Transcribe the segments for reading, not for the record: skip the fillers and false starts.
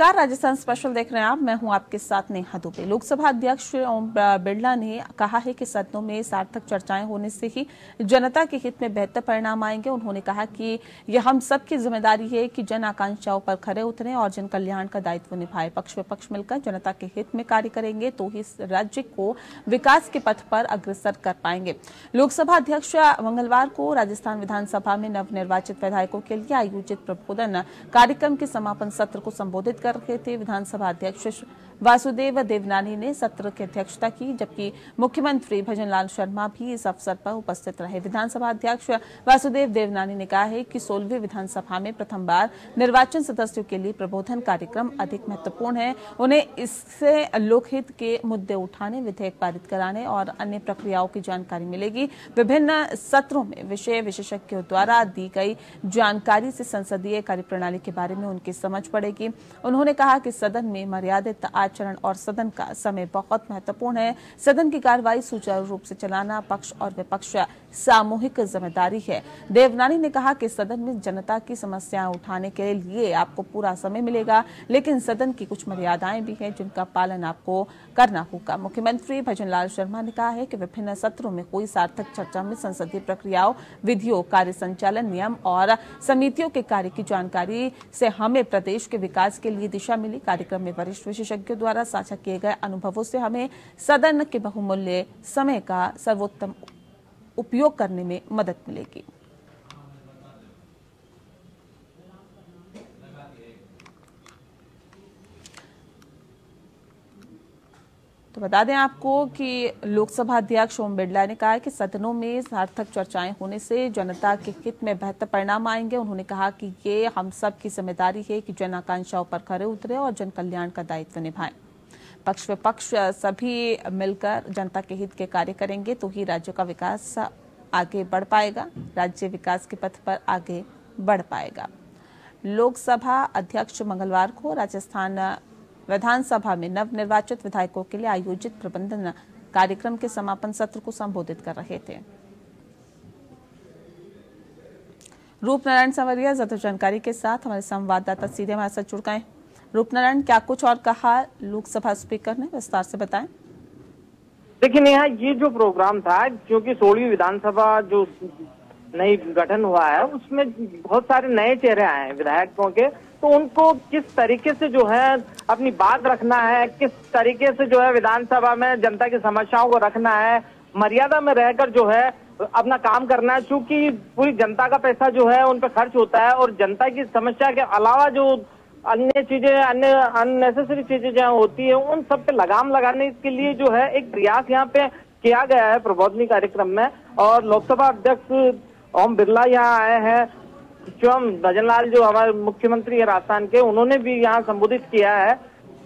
नमस्कार, राजस्थान स्पेशल देख रहे हैं आप। मैं हूं आपके साथ नेहा दुबे। लोकसभा अध्यक्ष ओम बिड़ला ने कहा है कि सदनों में सार्थक चर्चाएं होने से ही जनता के हित में बेहतर परिणाम आएंगे। उन्होंने कहा कि यह हम सब की जिम्मेदारी है कि जन आकांक्षाओं पर खरे उतरें और जन कल्याण का दायित्व निभाए। पक्ष विपक्ष मिलकर जनता के हित में कार्य करेंगे तो ही राज्य को विकास के पथ पर अग्रसर कर पाएंगे। लोकसभा अध्यक्ष मंगलवार को राजस्थान विधानसभा में नवनिर्वाचित विधायकों के लिए आयोजित प्रबोधन कार्यक्रम के समापन सत्र को संबोधित कर रहे थे। विधानसभा अध्यक्ष वासुदेव देवनानी ने सत्र की अध्यक्षता की, जबकि मुख्यमंत्री भजनलाल शर्मा भी इस अवसर पर उपस्थित रहे। विधानसभा अध्यक्ष वासुदेव देवनानी ने कहा है कि 16वीं विधानसभा में प्रथम बार निर्वाचन सदस्यों के लिए प्रबोधन कार्यक्रम अधिक महत्वपूर्ण है। उन्हें इससे लोकहित के मुद्दे उठाने, विधेयक पारित कराने और अन्य प्रक्रियाओं की जानकारी मिलेगी। विभिन्न सत्रों में विषय विशेषज्ञों द्वारा दी गई जानकारी से संसदीय कार्यप्रणाली के बारे में उनकी समझ पड़ेगी। उन्होंने कहा कि सदन में मर्यादित आचरण और सदन का समय बहुत महत्वपूर्ण है। सदन की कार्यवाही सुचारू रूप से चलाना पक्ष और विपक्ष सामूहिक जिम्मेदारी है। देवनानी ने कहा कि सदन में जनता की समस्याएं उठाने के लिए आपको पूरा समय मिलेगा, लेकिन सदन की कुछ मर्यादाएं भी हैं जिनका पालन आपको करना होगा। मुख्यमंत्री भजनलाल शर्मा ने कहा है कि विभिन्न सत्रों में कोई सार्थक चर्चा में संसदीय प्रक्रियाओं, विधियों, कार्य संचालन, नियम और समितियों के कार्य की जानकारी से हमें प्रदेश के विकास के लिए दिशा मिली। कार्यक्रम में वरिष्ठ विशेषज्ञों द्वारा साझा किए गए अनुभवों से हमें सदन के बहुमूल्य समय का सर्वोत्तम उपयोग करने में मदद मिलेगी। तो बता दें आपको कि लोकसभा अध्यक्ष ओम बिड़ला ने कहा है कि सदनों में सार्थक चर्चाएं होने से जनता के हित में बेहतर परिणाम आएंगे। उन्होंने कहा कि ये हम सब की जिम्मेदारी है कि जन आकांक्षाओं पर खरे उतरे और जन कल्याण का दायित्व निभाएं। पक्ष विपक्ष सभी मिलकर जनता के हित के कार्य करेंगे तो ही राज्य का विकास आगे बढ़ पाएगा, राज्य विकास के पथ पर आगे बढ़ पाएगा। लोकसभा अध्यक्ष मंगलवार को राजस्थान विधानसभा में नवनिर्वाचित विधायकों के लिए आयोजित प्रबंधन कार्यक्रम के समापन सत्र को संबोधित कर रहे थे। रूप नारायण सवरिया ज्यादा जानकारी के साथ हमारे संवाददाता सीधे हमारे साथ जुड़ गए। रूप नारायण, क्या कुछ और कहा लोकसभा स्पीकर ने, विस्तार से बताएं। देखिए नेहा, ये जो प्रोग्राम था, क्योंकि 16वीं विधानसभा जो नई गठन हुआ है उसमें बहुत सारे नए चेहरे आए हैं विधायकों के, तो उनको किस तरीके से जो है अपनी बात रखना है, किस तरीके से जो है विधानसभा में जनता की समस्याओं को रखना है, मर्यादा में रहकर जो है अपना काम करना है। क्योंकि पूरी जनता का पैसा जो है उन पर खर्च होता है और जनता की समस्या के अलावा जो अन्य चीजें, अन्य अननेसेसरी चीजें जहाँ होती है उन सब पे लगाम लगाने के लिए जो है एक प्रयास यहाँ पे किया गया है प्रबोधनी कार्यक्रम में। और लोकसभा अध्यक्ष ओम बिड़ला यहाँ आए हैं, स्वयं भजनलाल जो हमारे मुख्यमंत्री है राजस्थान के, उन्होंने भी यहाँ संबोधित किया है,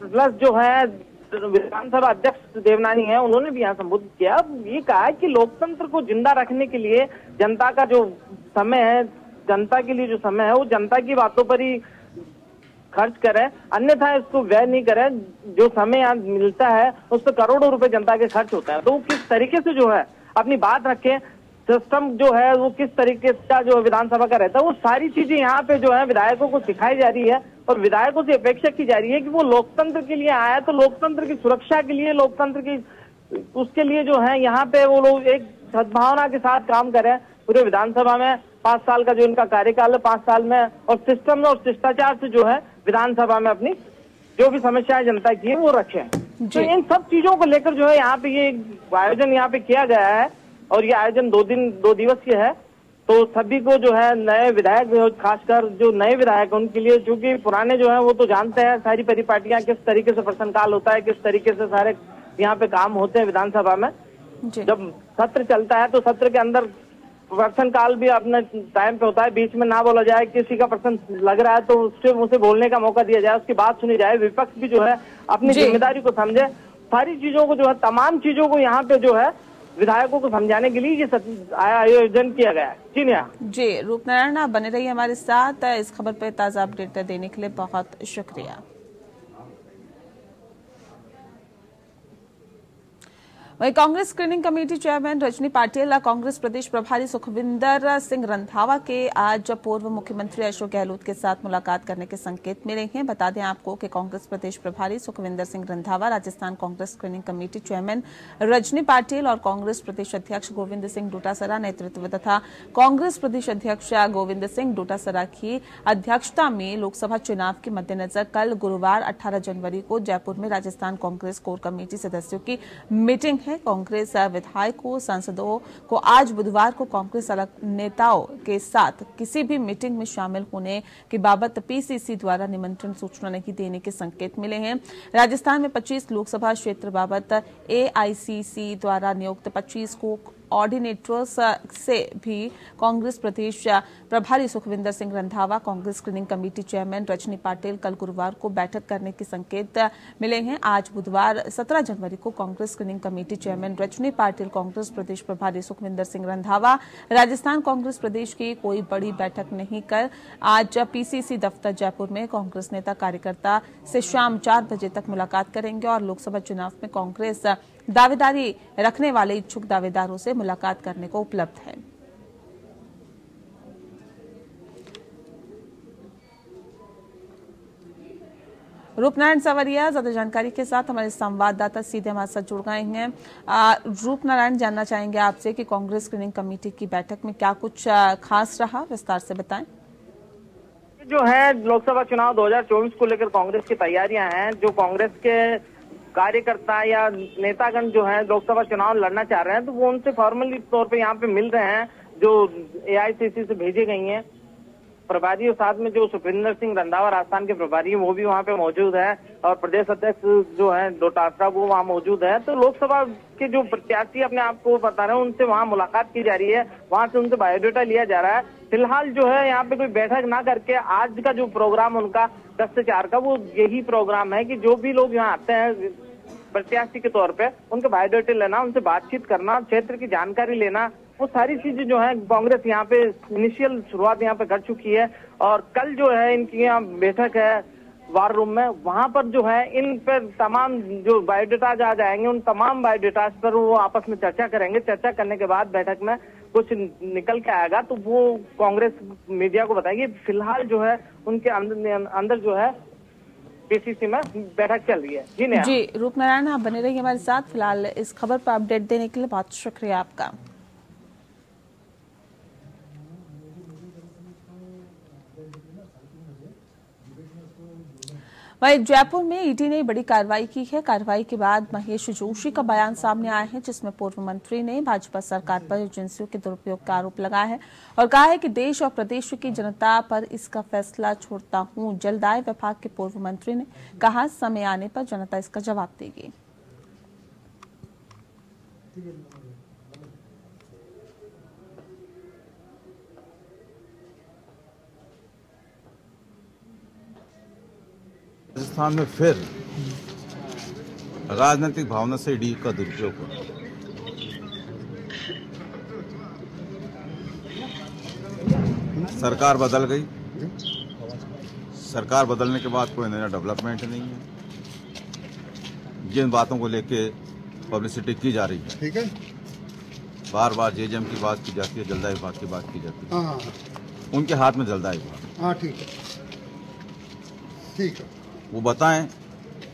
प्लस जो है विधानसभा अध्यक्ष देवनानी है उन्होंने भी यहाँ संबोधित किया। ये कहा है कि लोकतंत्र को जिंदा रखने के लिए जनता का जो समय है, जनता के लिए जो समय है वो जनता की बातों पर ही खर्च करें, अन्यथा इसको व्यय नहीं करें। जो समय यहाँ मिलता है उस पर करोड़ों रुपए जनता के खर्च होता है, तो किस तरीके से जो है अपनी बात रखें, सिस्टम जो है वो किस तरीके का जो विधानसभा का रहता है, वो सारी चीजें यहाँ पे जो है विधायकों को सिखाई जा रही है। और विधायकों से अपेक्षा की जा रही है कि वो लोकतंत्र के लिए आया है तो लोकतंत्र की सुरक्षा के लिए, लोकतंत्र की उसके लिए जो है यहाँ पे वो लोग एक सद्भावना के साथ काम करें। पूरे विधानसभा में 5 साल का जो इनका कार्यकाल है, 5 साल में और सिस्टम और शिष्टाचार से जो है विधानसभा में अपनी जो भी समस्याएं जनता की है वो रखें। तो इन सब चीजों को लेकर जो है यहाँ पे ये आयोजन यहाँ पे किया गया है और ये आयोजन 2 दिवसीय है। तो सभी को जो है नए विधायक, खासकर जो नए विधायक उनके लिए, क्योंकि पुराने जो है वो तो जानते हैं सारी परिपाटियां, किस तरीके से प्रश्नकाल होता है, किस तरीके से सारे यहाँ पे काम होते हैं विधानसभा में। जब सत्र चलता है तो सत्र के अंदर प्रश्नकाल भी अपने टाइम पे होता है, बीच में ना बोला जाए, किसी का प्रश्न लग रहा है तो उसे बोलने का मौका दिया जाए, उसकी बात सुनी जाए, विपक्ष भी जो है अपनी जिम्मेदारी को समझे। सारी चीजों को जो है, तमाम चीजों को यहाँ पे जो है विधायकों को समझाने के लिए ये आयोजन किया गया है। जी नेहा। जी रूप नारायण, आप बने रहिए हमारे साथ। इस खबर पर ताजा अपडेट देने के लिए बहुत शुक्रिया। वहीं Congress screening committee chairman Rajni Patil और कांग्रेस प्रदेश प्रभारी सुखविंदर सिंह रंधावा के आज पूर्व मुख्यमंत्री अशोक गहलोत के साथ मुलाकात करने के संकेत मिले हैं। बता दें आपको कि कांग्रेस प्रदेश प्रभारी Sukhvinder Singh Randhawa, Rajasthan Congress screening committee chairman Rajni Patil और कांग्रेस प्रदेश अध्यक्ष गोविंद सिंह डोटासरा नेतृत्व तथा कांग्रेस प्रदेश अध्यक्ष गोविंद सिंह डोटासरा की अध्यक्षता में लोकसभा चुनाव के मद्देनजर कल गुरुवार 18 जनवरी को जयपुर में राजस्थान कांग्रेस कोर कमेटी सदस्यों की मीटिंग है। कांग्रेस विधायकों, सांसदों को आज बुधवार को कांग्रेस नेताओं के साथ किसी भी मीटिंग में शामिल होने की बाबत पीसीसी द्वारा निमंत्रण सूचना नहीं देने के संकेत मिले हैं। राजस्थान में 25 लोकसभा क्षेत्र बाबत एआईसीसी द्वारा नियुक्त 25 को ऑर्डिनेटर्स से भी कांग्रेस प्रदेश प्रभारी Sukhvinder Singh Randhawa, Congress screening committee chairman Rajni Patil कल गुरुवार को बैठक करने के संकेत मिले हैं। आज बुधवार 17 जनवरी को Congress screening committee chairman Rajni Patil, Congress प्रदेश प्रभारी सुखविंदर सिंह रंधावा, राजस्थान कांग्रेस प्रदेश की कोई बड़ी बैठक नहीं कर आज पीसीसी दफ्तर जयपुर में कांग्रेस नेता कार्यकर्ता से शाम 4 बजे तक मुलाकात करेंगे और लोकसभा चुनाव में कांग्रेस दावेदारी रखने वाले इच्छुक दावेदारों से मुलाकात करने को उपलब्ध है। रूप नारायण सवरिया ज्यादा जानकारी के साथ हमारे संवाददाता सीधे हमारे साथ जुड़ गए हैं। रूप नारायण, जानना चाहेंगे आपसे कि कांग्रेस स्क्रीनिंग कमेटी की बैठक में क्या कुछ खास रहा, विस्तार से बताएं। जो है लोकसभा चुनाव 2024 को लेकर कांग्रेस की तैयारियां हैं। जो कांग्रेस के कार्यकर्ता या नेतागण जो है लोकसभा चुनाव लड़ना चाह रहे हैं तो वो उनसे फॉर्मली तौर पे यहाँ पे मिल रहे हैं जो एआईसीसी से भेजी गई हैं प्रभारी, और साथ में जो सुखविंदर सिंह रंधावा राजस्थान के प्रभारी है वो भी वहाँ पे मौजूद है और प्रदेश अध्यक्ष जो है डोटासरा वो वहाँ मौजूद है। तो लोकसभा के जो प्रत्याशी अपने आप को बता रहे हैं उनसे वहाँ मुलाकात की जा रही है, वहाँ से उनसे बायोडाटा लिया जा रहा है। फिलहाल जो है यहाँ पे कोई बैठक ना करके आज का जो प्रोग्राम उनका 10 से 4 का वो यही प्रोग्राम है कि जो भी लोग यहाँ आते हैं प्रत्याशी के तौर पे उनका बायोडाटा लेना, उनसे बातचीत करना, क्षेत्र की जानकारी लेना, वो सारी चीजें जो है कांग्रेस यहाँ पे इनिशियल शुरुआत यहाँ पे कर चुकी है। और कल जो है इनकी यहाँ बैठक है वार रूम में, वहाँ पर जो है इन पर तमाम जो बायोडाटाज आ जाएंगे उन तमाम बायोडाटाज पर वो आपस में चर्चा करेंगे। चर्चा करने के बाद बैठक में कुछ निकल के आएगा तो वो कांग्रेस मीडिया को बताएगी। फिलहाल जो है उनके अंदर जो है पीसीसी में बैठक चल रही है। जी रूप नारायण, आप बने रहिए हमारे साथ। फिलहाल इस खबर पर अपडेट देने के लिए बहुत शुक्रिया आपका। वहीं जयपुर में ईडी ने बड़ी कार्रवाई की है। कार्रवाई के बाद महेश जोशी का बयान सामने आया है जिसमें पूर्व मंत्री ने भाजपा सरकार पर एजेंसियों के दुरुपयोग का आरोप लगाया है और कहा है कि देश और प्रदेश की जनता पर इसका फैसला छोड़ता हूं। जलदाय विभाग के पूर्व मंत्री ने कहा समय आने पर जनता इसका जवाब देगी। राजस्थान में फिर राजनीतिक भावना से ईडी का दुरुपयोग हुआ। सरकार बदल गई, सरकार बदलने के बाद कोई नया डेवलपमेंट नहीं है। जिन बातों को लेके पब्लिसिटी की जा रही है, ठीक है, बार बार जेएमएम की बात की जाती है, जलदाय विभाग की बात की जाती है, उनके हाथ में जलदाय विभाग। हाँ ठीक है, वो बताएं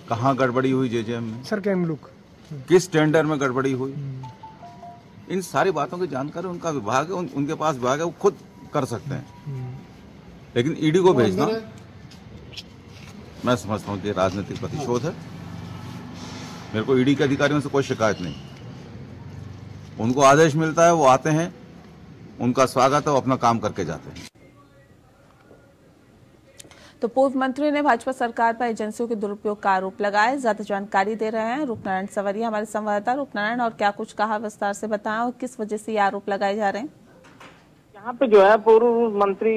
कहाँ गड़बड़ी हुई जेजेएम में, सर कैमलुक किस टेंडर में गड़बड़ी हुई। इन सारी बातों की जानकारी उनका विभाग है, उनके पास विभाग है, वो खुद कर सकते हैं। लेकिन ईडी को भेजना मैं समझता हूँ कि राजनीतिक प्रतिशोध है। मेरे को ईडी के अधिकारियों से कोई शिकायत नहीं, उनको आदेश मिलता है, वो आते हैं, उनका स्वागत है, वो अपना काम करके जाते हैं। तो पूर्व मंत्री ने भाजपा सरकार पर एजेंसियों के दुरुपयोग का आरोप लगाया। ज्यादा जानकारी दे रहे हैं रूपनारायण सवरिया हमारे संवाददाता। रूपनारायण, और क्या कुछ कहा विस्तार से बताएं और किस वजह से ये आरोप लगाए जा रहे हैं। यहाँ पे जो है पूर्व मंत्री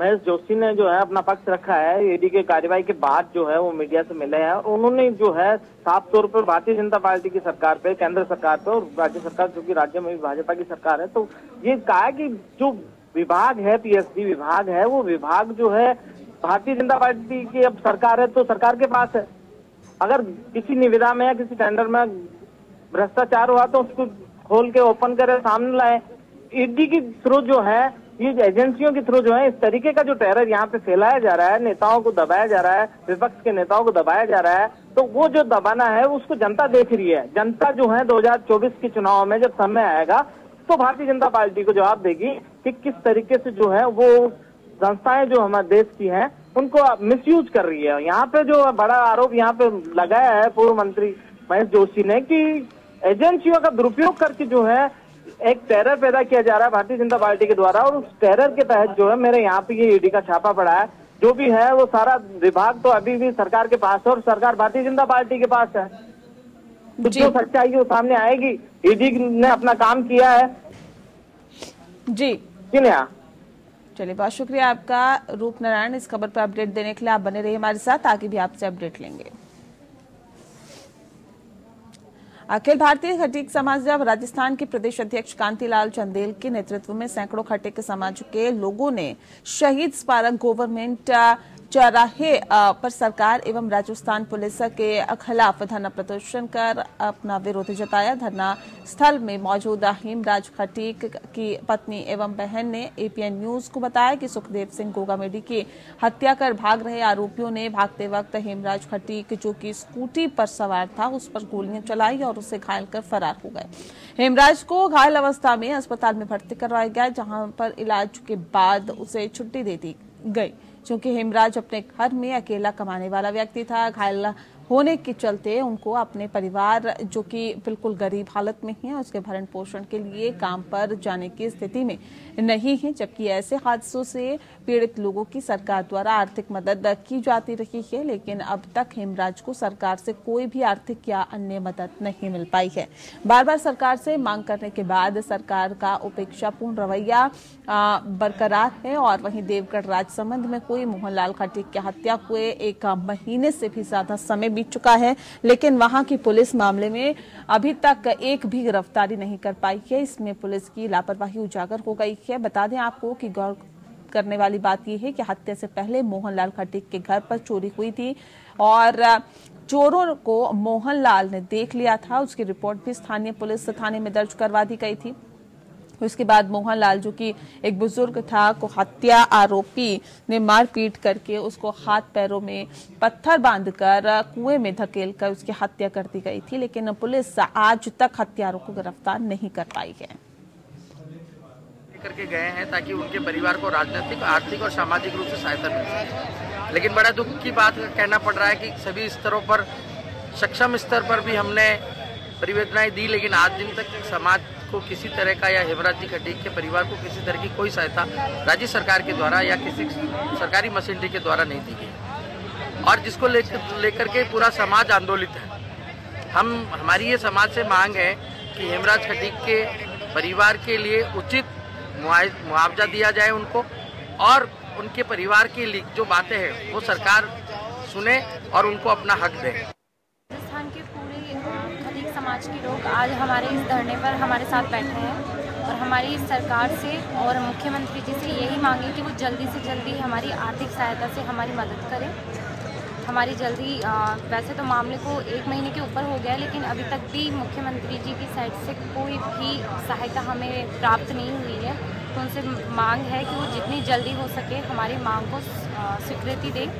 महेश जोशी ने जो है अपना पक्ष रखा है। ईडी के कार्यवाही के बाद जो है वो मीडिया से मिले हैं और उन्होंने जो है साफ तौर पर भारतीय जनता पार्टी की सरकार पे, केंद्र सरकार पे और राज्य सरकार, जो की राज्य में भी भाजपा की सरकार है, तो ये कहा की जो विभाग है, पीएससी विभाग है, वो विभाग जो है भारतीय जनता पार्टी की अब सरकार है तो सरकार के पास है। अगर किसी निविदा में या किसी टेंडर में भ्रष्टाचार हुआ तो उसको खोल के ओपन करे, सामने लाए। ईडी के थ्रू जो है, ये एजेंसियों के थ्रू जो है, इस तरीके का जो टेरर यहाँ पे फैलाया जा रहा है, नेताओं को दबाया जा रहा है, विपक्ष के नेताओं को दबाया जा रहा है, तो वो जो दबाना है उसको जनता देख रही है। जनता जो है 2024 के चुनाव में जब समय आएगा तो भारतीय जनता पार्टी को जवाब देगी कि किस तरीके से जो है वो संस्थाएं जो हमारे देश की हैं उनको मिसयूज कर रही है। यहाँ पे जो बड़ा आरोप यहाँ पे लगाया है पूर्व मंत्री महेश जोशी ने कि एजेंसियों का दुरुपयोग करके जो है एक टेरर पैदा किया जा रहा है भारतीय जनता पार्टी के द्वारा, और उस टेरर के तहत जो है मेरे यहाँ पे ये ईडी का छापा पड़ा है। जो भी है वो सारा विभाग तो अभी भी सरकार के पास है और सरकार भारतीय जनता पार्टी के पास है। जो सच्चाई है वो सामने आएगी। ईडी ने अपना काम किया है। जी नेहा, चलिए बहुत शुक्रिया आपका रूप नारायण, इस खबर पर अपडेट देने के लिए। आप बने रहिए हमारे साथ, आगे भी आपसे अपडेट लेंगे। अखिल भारतीय खटीक समाज अब राजस्थान के प्रदेश अध्यक्ष कांतिलाल चंदेल के नेतृत्व में सैकड़ों खटीक समाज के लोगों ने शहीद स्मारक गवर्नमेंट चौराहे पर सरकार एवं राजस्थान पुलिस के खिलाफ धरना प्रदर्शन कर अपना विरोध जताया। धरना स्थल में मौजूद हेमराज खटीक की पत्नी एवं बहन ने एपीएन न्यूज को बताया कि सुखदेव सिंह गोगामेडी की हत्या कर भाग रहे आरोपियों ने भागते वक्त हेमराज खटीक, जो कि स्कूटी पर सवार था, उस पर गोलियां चलाई और उसे घायल कर फरार हो गए। हेमराज को घायल अवस्था में अस्पताल में भर्ती करवाया गया, जहाँ पर इलाज के बाद उसे छुट्टी दे दी गई। क्योंकि हेमराज अपने घर में अकेला कमाने वाला व्यक्ति था, घायल होने के चलते उनको अपने परिवार, जो कि बिल्कुल गरीब हालत में है, उसके भरण पोषण के लिए काम पर जाने की स्थिति में नहीं है। जबकि ऐसे हादसों से पीड़ित लोगों की सरकार द्वारा आर्थिक मदद की जाती रही है, लेकिन अब तक हेमराज को सरकार से कोई भी आर्थिक या अन्य मदद नहीं मिल पाई है। बार बार सरकार से मांग करने के बाद सरकार का उपेक्षापूर्ण रवैया बरकरार है। और वहीं देवगढ़ राजसमंद में कोई मोहनलाल खटीक की हत्या हुए एक महीने से भी ज्यादा समय बीत चुका है, लेकिन वहां की पुलिस मामले में अभी तक एक भी गिरफ्तारी नहीं कर पाई है। इसमें पुलिस की लापरवाही उजागर हो गई है। बता दें आपको कि गौर करने वाली बात यह है कि हत्या से पहले मोहनलाल खटीक के घर पर चोरी हुई थी और चोरों को मोहनलाल ने देख लिया था। उसकी रिपोर्ट भी स्थानीय पुलिस थाने में दर्ज करवा दी गई थी। उसके बाद मोहनलाल, जो कि एक बुजुर्ग था, को हत्या आरोपी ने मारपीट करके उसको हाथ पैरों में पत्थर बांधकर कुएं में धकेलकर उसकी हत्या कर दी गई थी, लेकिन पुलिस आज तक हत्यारों को गिरफ्तार नहीं कर पाई है। करके गए हैं ताकि उनके परिवार को राजनीतिक, आर्थिक और सामाजिक रूप से सहायता मिल सके, लेकिन बड़ा दुख की बात कहना पड़ रहा है कि सभी स्तरों पर, सक्षम स्तर पर भी हमने परिवेदनाएं दी, लेकिन आज दिन तक समाज को किसी तरह का या हेमराज जी खटीक के परिवार को किसी तरह की कोई सहायता राज्य सरकार के द्वारा या किसी सरकारी मशीनरी के द्वारा नहीं दी गई, और जिसको लेकर के पूरा समाज आंदोलित है। हमारी ये समाज से मांग है कि हेमराज खटीक के परिवार के लिए उचित मुआवजा दिया जाए उनको, और उनके परिवार के लिए जो बातें हैं वो सरकार सुने और उनको अपना हक दे। समाज के लोग आज हमारे इस धरने पर हमारे साथ बैठे हैं और हमारी सरकार से और मुख्यमंत्री जी से यही मांगे कि वो जल्दी से जल्दी हमारी आर्थिक सहायता से हमारी मदद करें। हमारी जल्दी वैसे तो मामले को एक महीने के ऊपर हो गया है, लेकिन अभी तक भी मुख्यमंत्री जी की साइड से कोई भी सहायता हमें प्राप्त नहीं हुई है। तो उनसे मांग है कि वो जितनी जल्दी हो सके हमारी मांग को स्वीकृति दें।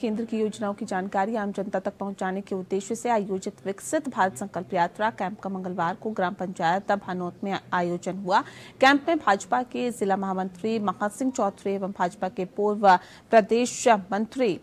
केंद्र की योजनाओं की जानकारी आम जनता तक पहुंचाने के उद्देश्य से आयोजित विकसित भारत संकल्प यात्रा कैंप का मंगलवार को ग्राम पंचायत भानोत में आयोजन हुआ। कैंप में भाजपा के जिला महामंत्री महासिंह चौधरी एवं भाजपा के पूर्व प्रदेश मंत्री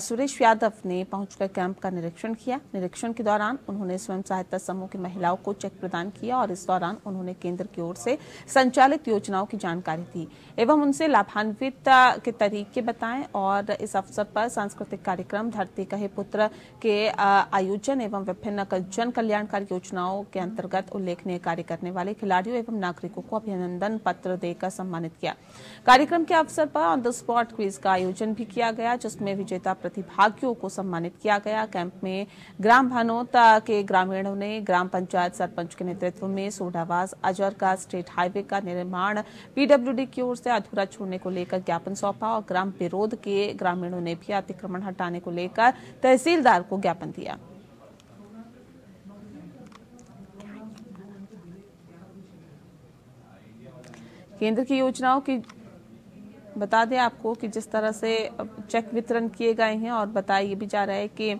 सुरेश यादव ने पहुंचकर कैंप का निरीक्षण किया। निरीक्षण के दौरान उन्होंने स्वयं सहायता समूह की महिलाओं को चेक प्रदान किया और इस दौरान उन्होंने केंद्र की ओर से संचालित योजनाओं की जानकारी दी एवं उनसे लाभान्वित के तरीके बताएं। और इस अवसर पर सांस्कृतिक कार्यक्रम धरती कहे पुत्र के आयोजन एवं विभिन्न जन कल्याणकारी योजनाओं के अंतर्गत उल्लेखनीय कार्य करने वाले खिलाड़ियों एवं नागरिकों को अभिनंदन पत्र देकर सम्मानित किया। कार्यक्रम के अवसर पर ऑन द स्पॉट क्विज का आयोजन भी किया गया, जिसमें विजेता प्रतिभागियों को सम्मानित किया गया। कैंप में ग्राम भानोत के ग्रामीणों ने ग्राम पंचायत सरपंच के नेतृत्व में सोडावास अजर का स्टेट हाईवे का निर्माण पीडब्ल्यूडी की ओर से अधूरा छोड़ने को लेकर ज्ञापन सौंपा और ग्राम विरोध के ग्रामीणों ने भी अतिक्रमण हटाने को लेकर तहसीलदार को ज्ञापन दिया। केंद्र की योजनाओं की बता दें आपको कि जिस तरह से चेक वितरण किए गए हैं और बताया ये भी जा रहा है कि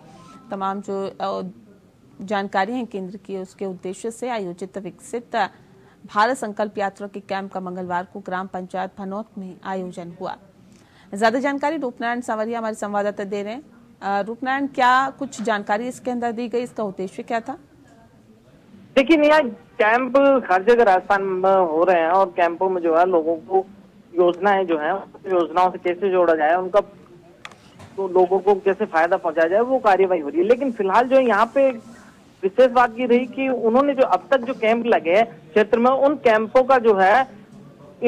तमाम जो जानकारी है केंद्र की उसके उद्देश्य से आयोजित विकसित भारत संकल्प यात्रा के कैंप का मंगलवार को ग्राम पंचायत भनौत में आयोजन हुआ। ज्यादा जानकारी रूप नारायण सवरिया हमारे संवाददाता दे रहे हैं। रूप नारायण, क्या कुछ जानकारी इसके अंदर दी गई, इसका उद्देश्य क्या था? देखिए नेहा, कैंप हर जगह राजस्थान में हो रहे हैं और कैंपों में जो है लोगों को योजनाएं जो है योजनाओं से कैसे जोड़ा जाए, उनका तो लोगों को कैसे फायदा पहुंचाया जाए वो कार्यवाही हो रही है। लेकिन फिलहाल जो यहाँ पे विशेष बात ये रही कि उन्होंने जो अब तक जो कैंप लगे हैं क्षेत्र में, उन कैंपों का जो है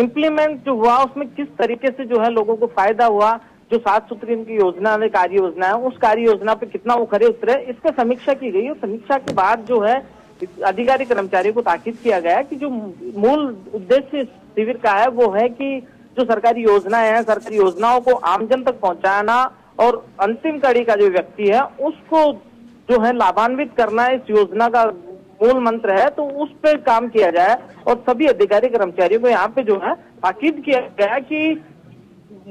इम्प्लीमेंट जो हुआ उसमें किस तरीके से जो है लोगों को फायदा हुआ, जो 7 सूत्री इनकी योजना है कार्य योजना है उस कार्य योजना पे कितना वो खरे उतरे इसका समीक्षा की गई और समीक्षा के बाद जो है अधिकारी कर्मचारियों को ताकीद किया गया कि जो मूल उद्देश्य शिविर का है वो है कि जो सरकारी योजनाएं हैं सरकारी योजनाओं को आमजन तक पहुंचाना और अंतिम कड़ी का जो व्यक्ति है उसको जो है लाभान्वित करना, इस योजना का मूल मंत्र है, तो उस पर काम किया जाए। और सभी अधिकारी कर्मचारियों को यहाँ पे जो है ताकीद किया गया कि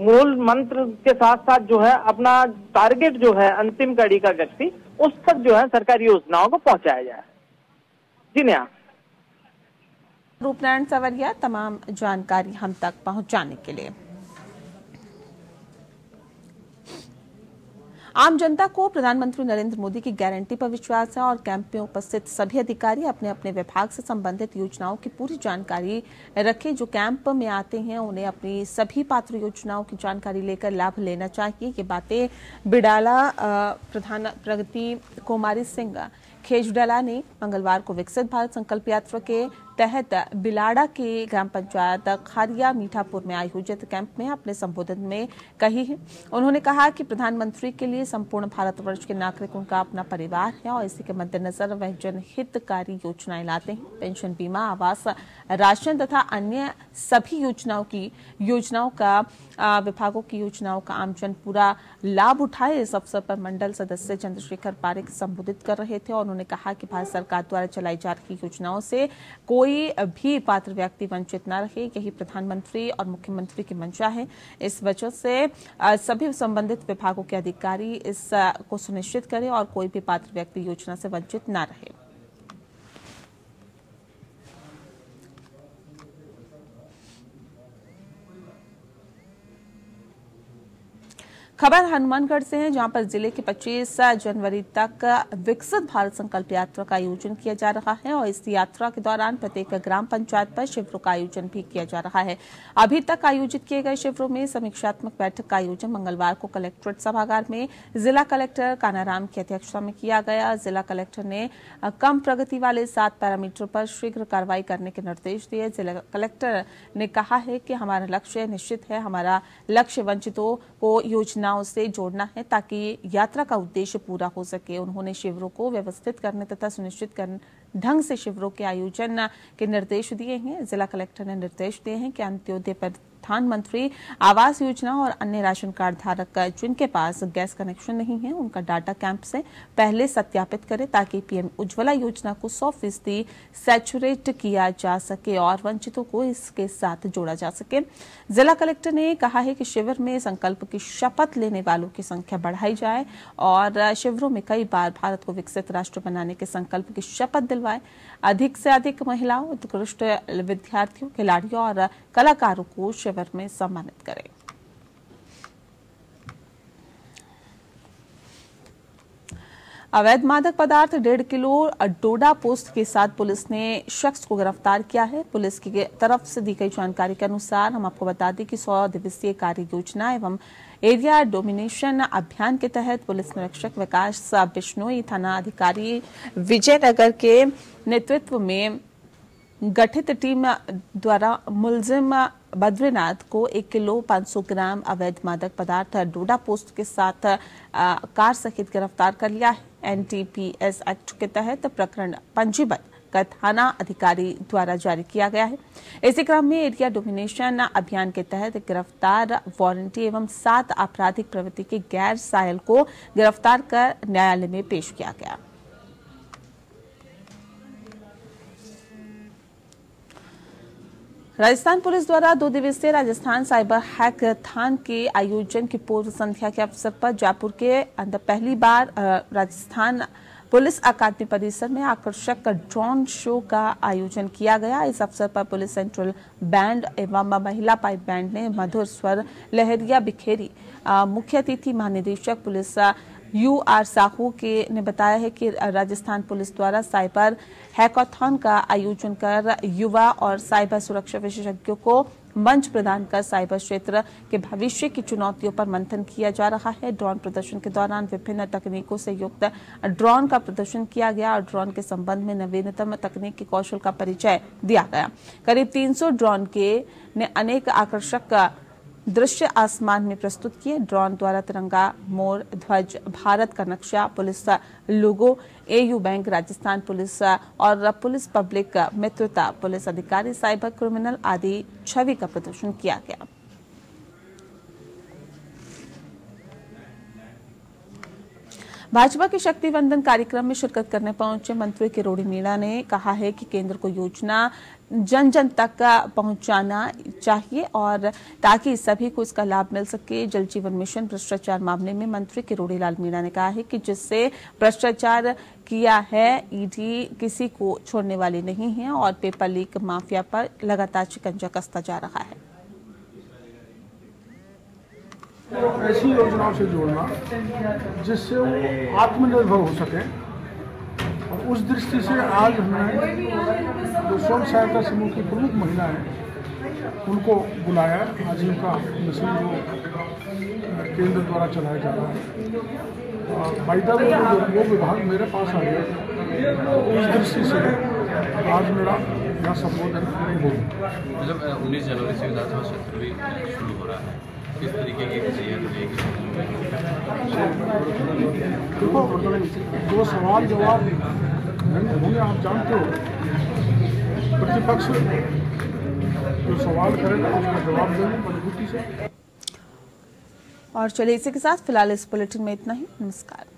मूल मंत्र के साथ साथ जो है अपना टारगेट जो है अंतिम कड़ी का व्यक्ति उस तक जो है सरकारी योजनाओं को पहुंचाया जाए। जी नेहा, रूप नारायण सवरिया तमाम जानकारी हम तक पहुंचाने के लिए। आम जनता को प्रधानमंत्री नरेंद्र मोदी की गारंटी पर विश्वास है और कैंप में उपस्थित सभी अधिकारी अपने अपने विभाग से संबंधित योजनाओं की पूरी जानकारी रखें। जो कैंप में आते हैं उन्हें अपनी सभी पात्र योजनाओं की जानकारी लेकर लाभ लेना चाहिए। ये बातें बिड़ला प्रधान प्रगति कुमारी सिंह खेजडला ने मंगलवार को विकसित भारत संकल्प यात्रा के तहत बिलाड़ा के ग्राम पंचायत खारिया मीठापुर में आयोजित कैंप में अपने संबोधन में कही है। उन्होंने कहा कि प्रधानमंत्री के लिए संपूर्ण भारतवर्ष के नागरिकों का अपना परिवार है और इसी के मद्देनजर वह जनहितकारी योजनाएं लाते हैं। पेंशन, बीमा, आवास, राशन तथा अन्य सभी योजनाओं का विभागों की योजनाओं का आमजन पूरा लाभ उठाए। इस अवसर पर मंडल सदस्य चंद्रशेखर पारीक संबोधित कर रहे थे और उन्होंने कहा कि भारत सरकार द्वारा चलाई जा रही योजनाओं से कोई भी पात्र व्यक्ति वंचित न रहे, यही प्रधानमंत्री और मुख्यमंत्री की मंशा है। इस वजह से सभी संबंधित विभागों के अधिकारी इस को सुनिश्चित करें और कोई भी पात्र व्यक्ति योजना से वंचित न रहे। खबर हनुमानगढ़ से है जहां पर जिले के 25 जनवरी तक विकसित भारत संकल्प यात्रा का आयोजन किया जा रहा है और इस यात्रा के दौरान प्रत्येक ग्राम पंचायत पर शिविरों का आयोजन भी किया जा रहा है। अभी तक आयोजित किए गए शिविरों में समीक्षात्मक बैठक का आयोजन मंगलवार को कलेक्ट्रेट सभागार में जिला कलेक्टर काना राम की अध्यक्षता में किया गया। जिला कलेक्टर ने कम प्रगति वाले 7 पैरामीटर पर शीघ्र कार्रवाई करने के निर्देश दिए। जिला कलेक्टर ने कहा है कि हमारा लक्ष्य निश्चित है, हमारा लक्ष्य वंचितों को योजना उसे जोड़ना है ताकि यात्रा का उद्देश्य पूरा हो सके। उन्होंने शिविरों को व्यवस्थित करने तथा सुनिश्चित ढंग से शिविरों के आयोजन के निर्देश दिए हैं। जिला कलेक्टर ने निर्देश दिए हैं कि अंत्योदय प्रधानमंत्री आवास योजना और अन्य राशन कार्ड धारक जिनके पास गैस कनेक्शन नहीं है उनका डाटा कैंप से पहले सत्यापित करें ताकि पीएम उज्ज्वला योजना को 100% सैचुरेट किया जा सके और वंचितों को इसके साथ जोड़ा जा सके। जिला कलेक्टर ने कहा है कि शिविर में संकल्प की शपथ लेने वालों की संख्या बढ़ाई जाए और शिविरों में कई बार भारत को विकसित राष्ट्र बनाने के संकल्प की शपथ दिलवाए। अधिक से अधिक महिलाओं, उत्कृष्ट विद्यार्थियों, खिलाड़ियों और कलाकारों को शिविर में सम्मानित करें। अवैध मादक पदार्थ 1.5 किलो डोडा पोस्त के साथ पुलिस ने शख्स को गिरफ्तार किया है। पुलिस की तरफ से दी गई जानकारी के अनुसार हम आपको बता दें कि 100 दिवसीय कार्य योजना एवं एरिया डोमिनेशन अभियान के तहत पुलिस निरीक्षक विकास बिश्नोई, थाना अधिकारी विजयनगर के नेतृत्व में गठित टीम द्वारा मुलजिम बद्रीनाथ को 1 किलो 500 ग्राम अवैध मादक पदार्थ डोडा पोस्त के साथ कार सहित गिरफ्तार कर लिया है। एनटीपीएस एक्ट के तहत प्रकरण पंजीबद्ध का थाना अधिकारी द्वारा जारी किया गया है। इसी क्रम में एरिया डोमिनेशन अभियान के तहत गिरफ्तार वारंटी एवं 7 आपराधिक प्रवृत्ति के गैर सायल को गिरफ्तार कर न्यायालय में पेश किया गया। राजस्थान पुलिस द्वारा 2 दिवसीय राजस्थान साइबर हैकाथन के आयोजन की पूर्व संध्या के अवसर पर जयपुर के अंदर पहली बार राजस्थान पुलिस अकादमी परिसर में आकर्षक ड्रोन शो का आयोजन किया गया। इस अवसर पर पुलिस सेंट्रल बैंड एवं महिला पाइप बैंड ने मधुर स्वर लहरिया बिखेरी। मुख्य अतिथि महानिदेशक पुलिस U R साखू के ने बताया है कि राजस्थान पुलिस द्वारा साइबर हैकाथन का आयोजन कर युवा और साइबर सुरक्षा विशेषज्ञों को मंच प्रदान कर साइबर क्षेत्र के भविष्य की चुनौतियों पर मंथन किया जा रहा है। ड्रोन प्रदर्शन के दौरान विभिन्न तकनीकों से युक्त ड्रोन का प्रदर्शन किया गया और ड्रोन के संबंध में नवीनतम तकनीक के कौशल का परिचय दिया गया। करीब 300 ड्रोन के ने अनेक आकर्षक दृश्य आसमान में प्रस्तुत किए। ड्रोन द्वारा तिरंगा, मोर, ध्वज, भारत का नक्शा, police logo, AU bank, Rajasthan police और पुलिस पब्लिक मित्रता, पुलिस अधिकारी, साइबर क्रिमिनल आदि छवि का प्रदर्शन किया गया। भाजपा के शक्ति वंदन कार्यक्रम में शिरकत करने पहुंचे मंत्री किरोड़ी मीणा ने कहा है कि केंद्र को योजना जन जन तक पहुंचाना चाहिए और ताकि सभी को इसका लाभ मिल सके। जल जीवन मिशन भ्रष्टाचार मामले में मंत्री किरोड़ी लाल मीणा ने कहा है कि जिससे भ्रष्टाचार किया है ईडी किसी को छोड़ने वाली नहीं है और पेपर लीक माफिया पर लगातार शिकंजा कसता जा रहा है। ऐसी योजनाओं से जोड़ना जिससे वो आत्मनिर्भर हो सके और उस दृष्टि से आज हमने जो स्वयं सहायता समूह की प्रमुख महिलाएं हैं उनको बुलाया। आजीविका मिशन जो केंद्र द्वारा चलाया जा रहा है, बाईदार वो विभाग मेरे पास आ गया। उस दृष्टि से आज मेरा यहाँ संबोधन हो, मतलब 19 जनवरी से विधानसभा सत्र भी शुरू हो रहा है। किस तरीके की दो सवाल जवाब होंगे, आप जानते हो प्रतिपक्ष जो सवाल करेगा उसका जवाब देंगे मजबूती से। और चलिए इसी के साथ फिलहाल इस बुलेटिन में इतना ही। नमस्कार।